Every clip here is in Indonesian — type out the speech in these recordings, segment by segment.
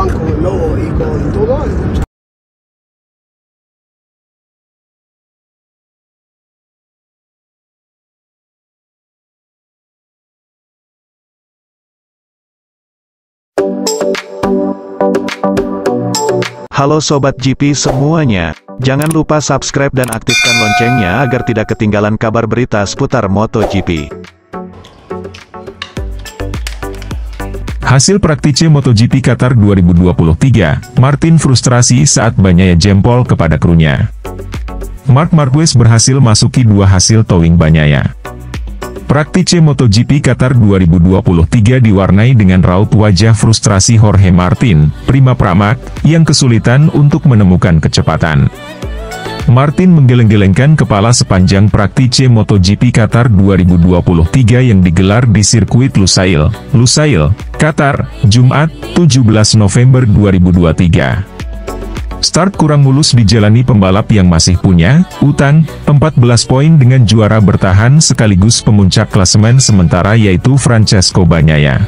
van con el logo y con todo. Halo Sobat GP semuanya, jangan lupa subscribe dan aktifkan loncengnya agar tidak ketinggalan kabar berita seputar MotoGP. Hasil praktice MotoGP Qatar 2023, Martin frustrasi saat Bagnaia jempol kepada krunya. Marc Marquez berhasil masuki dua hasil towing Bagnaia. Praktice MotoGP Qatar 2023 diwarnai dengan raut wajah frustrasi Jorge Martin, Prima Pramak, yang kesulitan untuk menemukan kecepatan. Martin menggeleng-gelengkan kepala sepanjang praktice MotoGP Qatar 2023 yang digelar di sirkuit Lusail, Qatar, Jumat, 17 November 2023. Start kurang mulus dijalani pembalap yang masih punya utang 14 poin dengan juara bertahan sekaligus pemuncak klasemen sementara yaitu Francesco Bagnaia.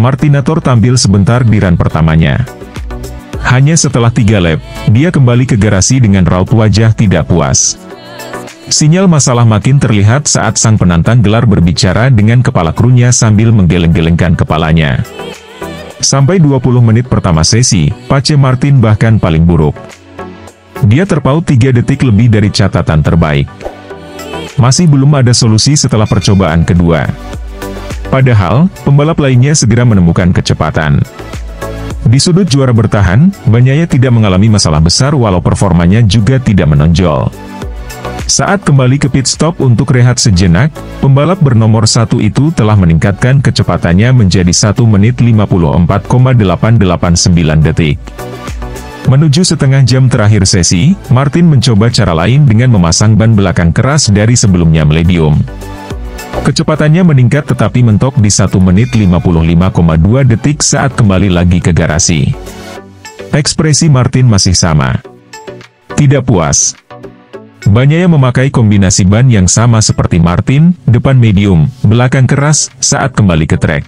Martinator tampil sebentar di run pertamanya. Hanya setelah 3 lap, dia kembali ke garasi dengan raut wajah tidak puas. Sinyal masalah makin terlihat saat sang penantang gelar berbicara dengan kepala krunya sambil menggeleng-gelengkan kepalanya. Sampai 20 menit pertama sesi, pace Martin bahkan paling buruk. Dia terpaut 3 detik lebih dari catatan terbaik. Masih belum ada solusi setelah percobaan kedua. Padahal, pembalap lainnya segera menemukan kecepatan. Di sudut juara bertahan, Bagnaia tidak mengalami masalah besar walau performanya juga tidak menonjol. Saat kembali ke pit stop untuk rehat sejenak, pembalap bernomor 1 itu telah meningkatkan kecepatannya menjadi 1 menit 54,889 detik. Menuju setengah jam terakhir sesi, Martin mencoba cara lain dengan memasang ban belakang keras dari sebelumnya medium. Kecepatannya meningkat tetapi mentok di 1 menit 55,2 detik saat kembali lagi ke garasi. Ekspresi Martin masih sama. Tidak puas. Bagnaia memakai kombinasi ban yang sama seperti Martin, depan medium, belakang keras, saat kembali ke trek.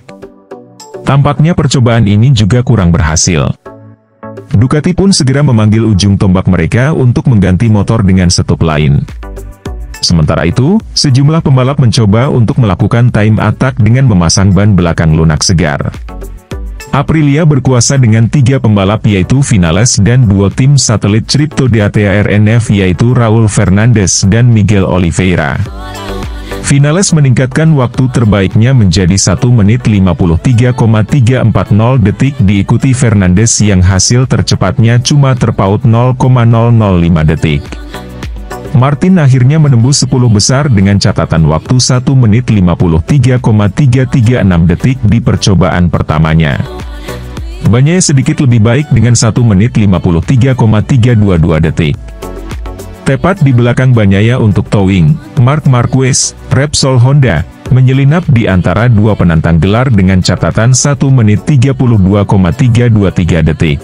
Tampaknya percobaan ini juga kurang berhasil. Ducati pun segera memanggil ujung tombak mereka untuk mengganti motor dengan setup lain. Sementara itu, sejumlah pembalap mencoba untuk melakukan time attack dengan memasang ban belakang lunak segar. Aprilia berkuasa dengan 3 pembalap yaitu Vinales dan 2 tim satelit CryptoDATA RNF yaitu Raul Fernandez dan Miguel Oliveira. Vinales meningkatkan waktu terbaiknya menjadi 1 menit 53,340 detik diikuti Fernandez yang hasil tercepatnya cuma terpaut 0,005 detik. Martin akhirnya menembus 10 besar dengan catatan waktu 1 menit 53,336 detik di percobaan pertamanya. Bagnaia sedikit lebih baik dengan 1 menit 53,322 detik. Tepat di belakang Bagnaia untuk towing, Mark Marquez, Repsol Honda, menyelinap di antara 2 penantang gelar dengan catatan 1 menit 32,323 detik.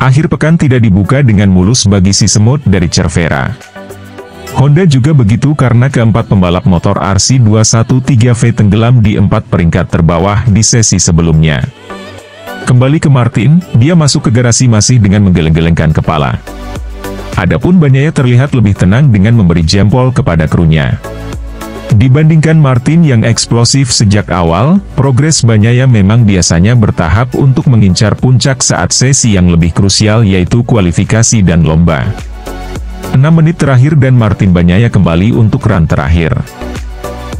Akhir pekan tidak dibuka dengan mulus bagi si semut dari Cervera. Honda juga begitu karena keempat pembalap motor RC213V tenggelam di 4 peringkat terbawah di sesi sebelumnya. Kembali ke Martin, dia masuk ke garasi masih dengan menggeleng-gelengkan kepala. Adapun Bagnaia terlihat lebih tenang dengan memberi jempol kepada krunya. Dibandingkan Martin yang eksplosif sejak awal, progres Bagnaia memang biasanya bertahap untuk mengincar puncak saat sesi yang lebih krusial yaitu kualifikasi dan lomba. 6 menit terakhir dan Martin Bagnaia kembali untuk run terakhir.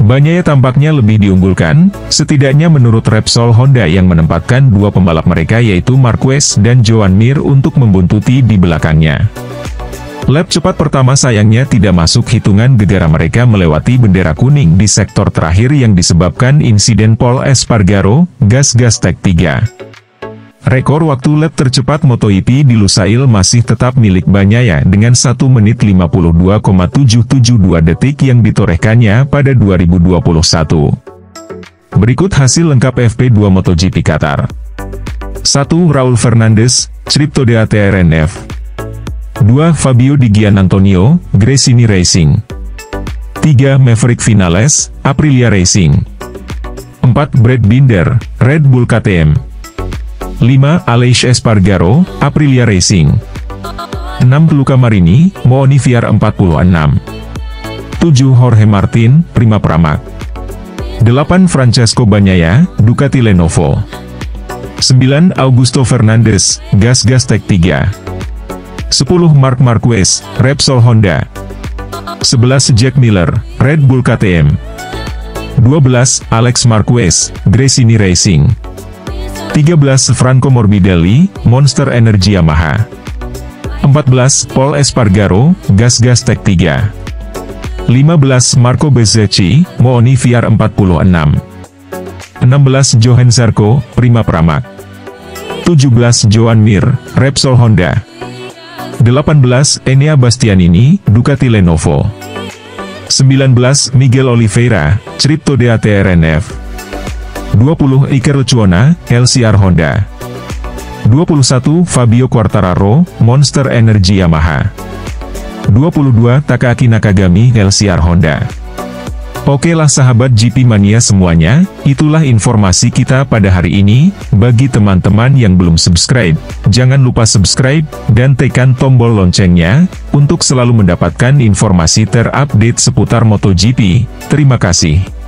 Bagnaia tampaknya lebih diunggulkan, setidaknya menurut Repsol Honda yang menempatkan 2 pembalap mereka yaitu Marquez dan Joan Mir untuk membuntuti di belakangnya. Lap cepat pertama sayangnya tidak masuk hitungan gegara mereka melewati bendera kuning di sektor terakhir yang disebabkan insiden Pol Espargaro, gas-gas tag 3. Rekor waktu lap tercepat MotoGP di Lusail masih tetap milik Bagnaia dengan 1 menit 52,772 detik yang ditorehkannya pada 2021. Berikut hasil lengkap FP2 MotoGP Qatar. 1. Raul Fernandez, CryptoDATA RNF. 2. Fabio Di Giannantonio, Gresini Racing. 3. Maverick Vinales, Aprilia Racing. 4. Brad Binder, Red Bull KTM. 5. 5. Alex Espargaro, Aprilia Racing. 6. Luca Marini, Moneviar 46. 7. Jorge Martin, Prima Pramac. 8. Francesco Bagnaia, Ducati Lenovo. 9. Augusto Fernandez, Gas Tech 3. 10. Mark Marquez, Repsol Honda. 11. Jack Miller, Red Bull KTM. 12. Alex Marquez, Gresini Racing. 13. Franco Morbidelli, Monster Energy Yamaha. 14. Pol Espargaro, Gas Tech 3. 15. Marco Bezzecchi, Moneviar 46. 16. Johan Serco, Prima Pramac. 17. Joan Mir, Repsol Honda. 18. Enea Bastianini, Ducati Lenovo. 19. Miguel Oliveira, CryptoDATA RNF. 20. Iker Lucuona, LCR Honda. 21. Fabio Quartararo, Monster Energy Yamaha. 22. Takaki Nakagami, LCR Honda. Oke lah sahabat GP Mania semuanya, itulah informasi kita pada hari ini. Bagi teman-teman yang belum subscribe, jangan lupa subscribe dan tekan tombol loncengnya, untuk selalu mendapatkan informasi terupdate seputar MotoGP. Terima kasih.